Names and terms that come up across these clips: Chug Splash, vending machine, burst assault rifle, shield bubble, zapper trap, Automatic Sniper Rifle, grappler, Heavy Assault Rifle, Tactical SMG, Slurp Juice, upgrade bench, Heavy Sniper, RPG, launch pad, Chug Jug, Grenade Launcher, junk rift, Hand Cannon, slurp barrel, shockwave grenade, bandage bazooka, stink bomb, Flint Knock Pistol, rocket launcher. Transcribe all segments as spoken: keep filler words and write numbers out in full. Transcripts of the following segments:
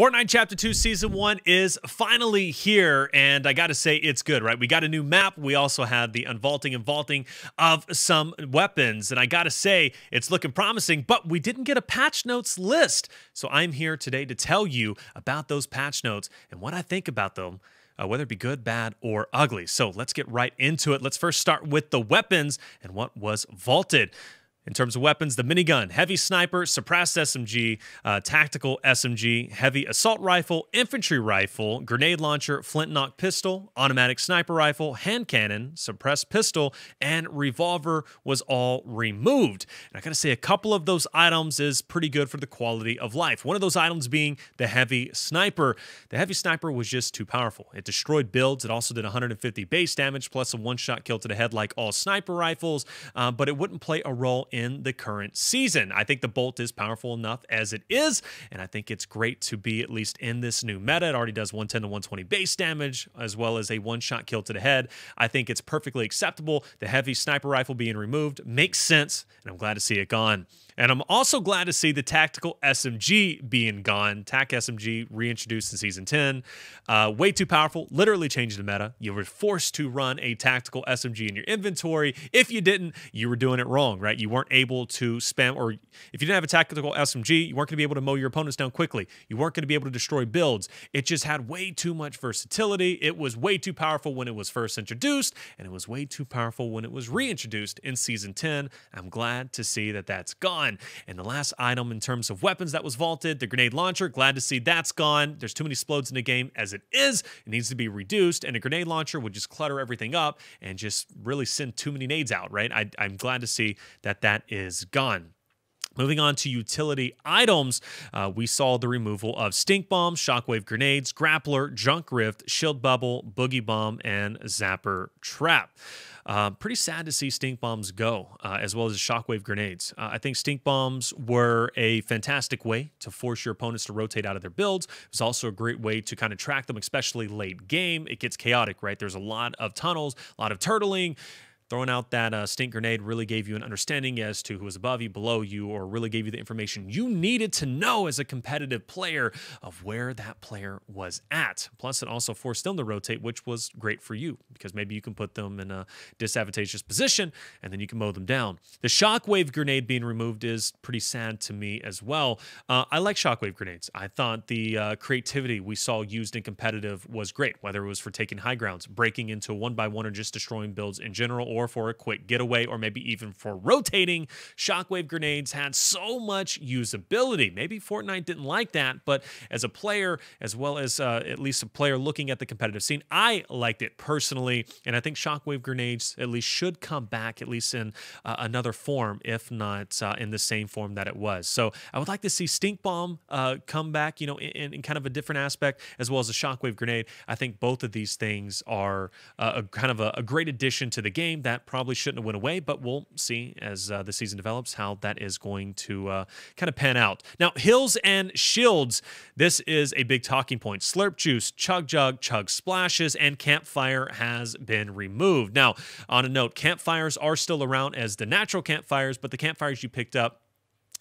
Fortnite Chapter two Season one is finally here, and I gotta say, it's good, right? We got a new map. We also had the unvaulting and vaulting of some weapons, and I gotta say, it's looking promising, but we didn't get a patch notes list. So I'm here today to tell you about those patch notes and what I think about them, uh, whether it be good, bad, or ugly. So let's get right into it. Let's first start with the weapons and what was vaulted. In terms of weapons, the minigun, heavy sniper, suppressed S M G, uh, tactical S M G, heavy assault rifle, infantry rifle, grenade launcher, flint knock pistol, automatic sniper rifle, hand cannon, suppressed pistol, and revolver was all removed. And I gotta say, a couple of those items is pretty good for the quality of life. One of those items being the heavy sniper. The heavy sniper was just too powerful. It destroyed builds. It also did one hundred fifty base damage plus a one-shot kill to the head like all sniper rifles, uh, but it wouldn't play a role in the current season. I think the Bolt is powerful enough as it is, and I think it's great to be at least in this new meta. It already does one ten to one twenty base damage, as well as a one-shot kill to the head. I think it's perfectly acceptable. The heavy sniper rifle being removed makes sense, and I'm glad to see it gone. And I'm also glad to see the tactical S M G being gone. Tac S M G reintroduced in Season ten. Uh, way too powerful. Literally changed the meta. You were forced to run a tactical S M G in your inventory. If you didn't, you were doing it wrong, right? You weren't able to spam, or if you didn't have a tactical S M G, you weren't going to be able to mow your opponents down quickly. You weren't going to be able to destroy builds. It just had way too much versatility. It was way too powerful when it was first introduced, and it was way too powerful when it was reintroduced in Season ten. I'm glad to see that that's gone. And the last item in terms of weapons that was vaulted, the grenade launcher, glad to see that's gone. There's too many explodes in the game as it is. It needs to be reduced, and a grenade launcher would just clutter everything up and just really send too many nades out, right? I, I'm glad to see that that is gone. Moving on to utility items, uh, we saw the removal of stink bomb, shockwave grenades, grappler, junk rift, shield bubble, boogie bomb, and zapper trap. Uh, pretty sad to see stink bombs go, uh, as well as shockwave grenades. Uh, I think stink bombs were a fantastic way to force your opponents to rotate out of their builds. It was also a great way to kind of track them, especially late game. It gets chaotic, right? There's a lot of tunnels, a lot of turtling. Throwing out that uh, stink grenade really gave you an understanding as to who was above you, below you, or really gave you the information you needed to know as a competitive player of where that player was at. Plus, it also forced them to rotate, which was great for you because maybe you can put them in a disadvantageous position and then you can mow them down. The shockwave grenade being removed is pretty sad to me as well. Uh, I like shockwave grenades. I thought the uh, creativity we saw used in competitive was great, whether it was for taking high grounds, breaking into one by one, or just destroying builds in general, or Or for a quick getaway, or maybe even for rotating. Shockwave grenades had so much usability. Maybe Fortnite didn't like that, but as a player, as well as uh, at least a player looking at the competitive scene, I liked it personally, and I think shockwave grenades at least should come back, at least in uh, another form, if not uh, in the same form that it was. So I would like to see stink bomb uh, come back, you know, in, in kind of a different aspect, as well as a shockwave grenade. I think both of these things are uh, a, kind of a, a great addition to the game that That probably shouldn't have went away, but we'll see as uh, the season develops how that is going to uh, kind of pan out. Now, hills and shields. This is a big talking point. Slurp Juice, Chug Jug, Chug Splashes, and Campfire has been removed. Now, on a note, campfires are still around as the natural campfires, but the campfires you picked up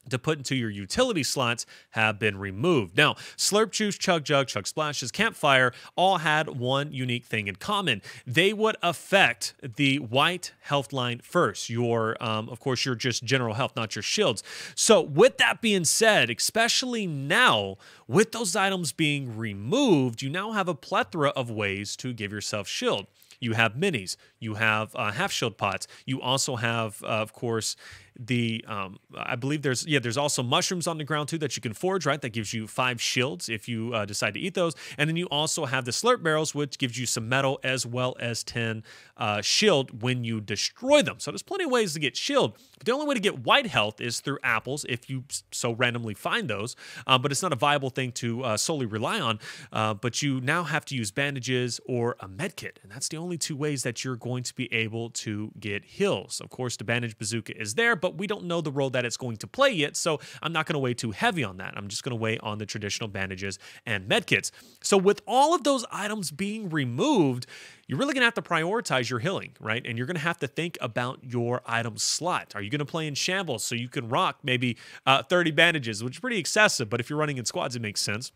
to put into your utility slots have been removed. Now, Slurp Juice, Chug Jug, Chug Splashes, Campfire all had one unique thing in common. They would affect the white health line first, your, um, of course, your just general health, not your shields. So with that being said, especially now, with those items being removed, you now have a plethora of ways to give yourself shield. You have minis, you have uh, half shield pots, you also have, uh, of course, the, um, I believe there's, yeah, there's also mushrooms on the ground too that you can forge, right? That gives you five shields if you uh, decide to eat those. And then you also have the slurp barrels, which gives you some metal as well as ten uh, shield when you destroy them. So there's plenty of ways to get shield. But the only way to get white health is through apples if you so randomly find those. Uh, but it's not a viable thing to uh, solely rely on. Uh, but you now have to use bandages or a med kit. And that's the only two ways that you're going to be able to get heals. Of course, the bandage bazooka is there, but we don't know the role that it's going to play yet, so I'm not going to weigh too heavy on that. I'm just going to weigh on the traditional bandages and medkits. So with all of those items being removed, you're really going to have to prioritize your healing, right? And you're going to have to think about your item slot. Are you going to play in shambles so you can rock maybe uh, thirty bandages, which is pretty excessive, but if you're running in squads, it makes sense.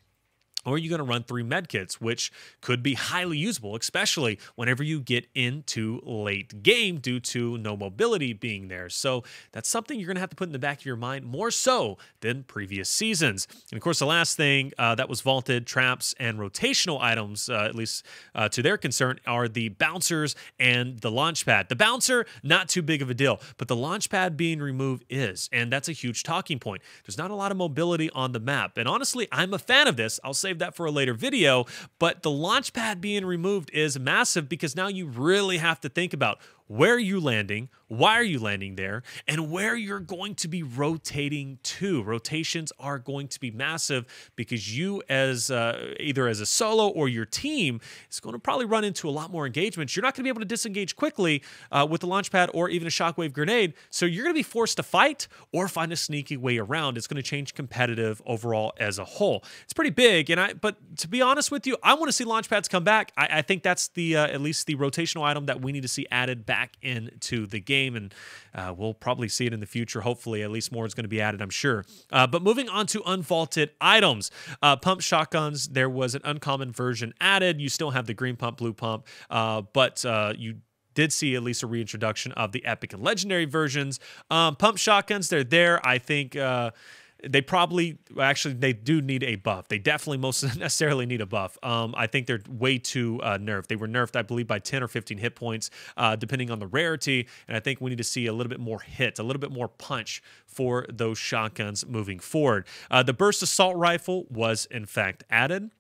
Or you're going to run through medkits, which could be highly usable, especially whenever you get into late game due to no mobility being there. So that's something you're going to have to put in the back of your mind more so than previous seasons. And of course, the last thing uh, that was vaulted, traps, and rotational items, uh, at least uh, to their concern, are the bouncers and the launch pad. The bouncer, not too big of a deal, but the launch pad being removed is, and that's a huge talking point. There's not a lot of mobility on the map. And honestly, I'm a fan of this. I'll say that for a later video, but the launch pad being removed is massive because now you really have to think about where you're landing, why are you landing there, and where you're going to be rotating to. Rotations are going to be massive because you as uh, either as a solo or your team is going to probably run into a lot more engagements. You're not going to be able to disengage quickly uh, with the launch pad or even a shockwave grenade, so you're going to be forced to fight or find a sneaky way around. It's going to change competitive overall as a whole. It's pretty big, and I. but to be honest with you, I want to see launch pads come back. I, I think that's the uh, at least the rotational item that we need to see added back back into the game, and uh, we'll probably see it in the future. Hopefully, at least more is going to be added, I'm sure. Uh, but moving on to unvaulted items. Uh, pump shotguns, there was an uncommon version added. You still have the green pump, blue pump, uh, but uh, you did see at least a reintroduction of the epic and legendary versions. Um, pump shotguns, they're there. I think... Uh, They probably, actually, they do need a buff. They definitely most necessarily need a buff. Um, I think they're way too uh, nerfed. They were nerfed, I believe, by ten or fifteen hit points, uh, depending on the rarity. And I think we need to see a little bit more hit, a little bit more punch for those shotguns moving forward. Uh, the burst assault rifle was, in fact, added.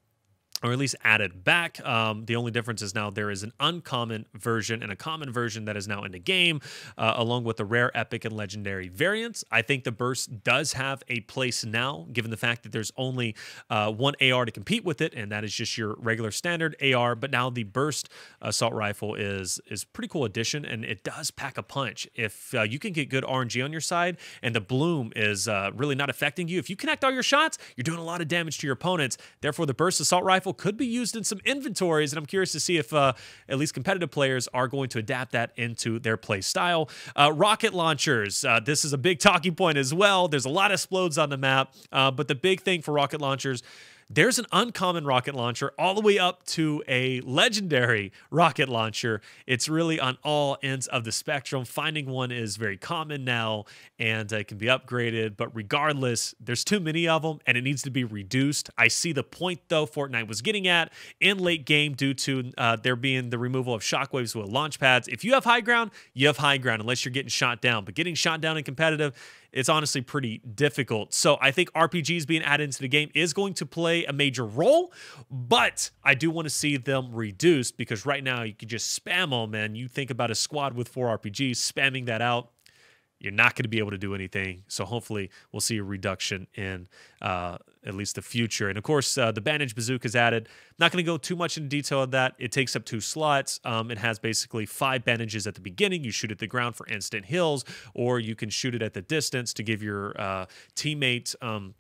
Or at least added back. Um, the only difference is now there is an uncommon version and a common version that is now in the game, uh, along with the rare, epic, and legendary variants. I think the burst does have a place now, given the fact that there's only uh, one A R to compete with it, and that is just your regular standard A R. But now the burst assault rifle is is pretty cool addition, and it does pack a punch. If uh, you can get good R N G on your side, and the bloom is uh, really not affecting you, if you connect all your shots, you're doing a lot of damage to your opponents. Therefore, the burst assault rifle could be used in some inventories, and I'm curious to see if uh, at least competitive players are going to adapt that into their play style. Uh, rocket launchers, uh, this is a big talking point as well. There's a lot of explodes on the map, uh, but the big thing for rocket launchers, there's an uncommon rocket launcher all the way up to a legendary rocket launcher. It's really on all ends of the spectrum. Finding one is very common now, and it can be upgraded. But regardless, there's too many of them, and it needs to be reduced. I see the point, though, Fortnite was getting at in late game due to uh, there being the removal of shockwaves with launch pads. If you have high ground, you have high ground, unless you're getting shot down. But getting shot down in competitive, it's honestly pretty difficult. So I think R P Gs being added into the game is going to play a major role, but I do want to see them reduced because right now you can just spam them, and you think about a squad with four R P Gs, spamming that out, you're not going to be able to do anything. So hopefully we'll see a reduction in uh, at least the future. And of course, uh, the bandage bazooka is added. Not going to go too much into detail on that. It takes up two slots. Um, it has basically five bandages at the beginning. You shoot at the ground for instant heals, or you can shoot it at the distance to give your uh, teammates um,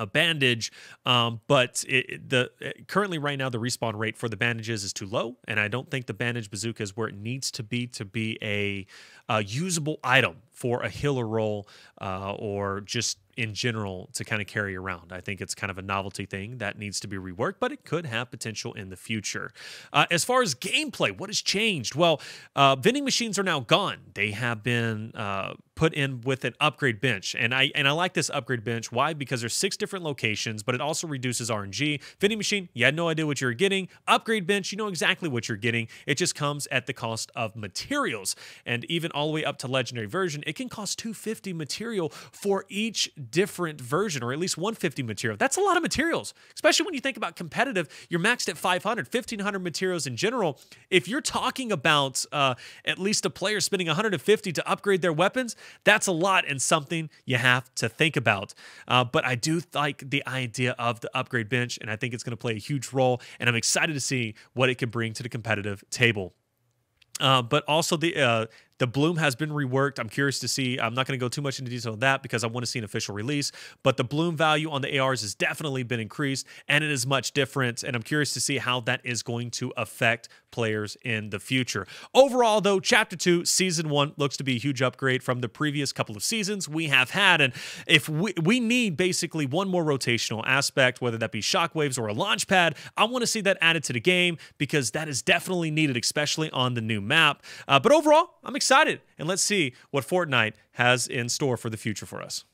a bandage, um, but it, the currently right now the respawn rate for the bandages is too low, and I don't think the bandage bazooka is where it needs to be to be a, a usable item for a healer role uh, or just in general to kind of carry around. I think it's kind of a novelty thing that needs to be reworked, but it could have potential in the future. Uh, as far as gameplay, what has changed? Well, uh, vending machines are now gone. They have been uh, put in with an upgrade bench, and I and I like this upgrade bench. Why? Because there's six different locations, but it also reduces R N G. Vending machine, you had no idea what you were getting. Upgrade bench, you know exactly what you're getting. It just comes at the cost of materials, and even all the way up to legendary version, it can cost two hundred fifty material for each different version, or at least one hundred fifty material. That's a lot of materials, especially when you think about competitive. You're maxed at five hundred, fifteen hundred materials in general. If you're talking about uh, at least a player spending one hundred fifty to upgrade their weapons, that's a lot and something you have to think about. Uh, but I do like the idea of the upgrade bench, and I think it's going to play a huge role, and I'm excited to see what it can bring to the competitive table. Uh, but also the uh, The Bloom has been reworked. I'm curious to see. I'm not going to go too much into detail on that because I want to see an official release. But the Bloom value on the A Rs has definitely been increased, and it is much different. And I'm curious to see how that is going to affect players in the future. Overall, though, Chapter two, Season one looks to be a huge upgrade from the previous couple of seasons we have had. And if we, we need basically one more rotational aspect, whether that be shockwaves or a launch pad, I want to see that added to the game because that is definitely needed, especially on the new map. Uh, but overall, I'm excited, and let's see what Fortnite has in store for the future for us.